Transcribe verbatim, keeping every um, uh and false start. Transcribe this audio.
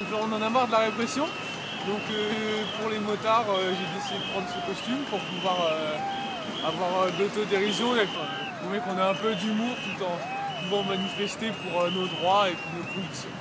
On en a marre de la répression, donc euh, pour les motards, euh, j'ai décidé de prendre ce costume pour pouvoir euh, avoir euh, de l'autodérision et prouver qu'on a un peu d'humour tout en pouvant manifester pour euh, nos droits et pour nos convictions.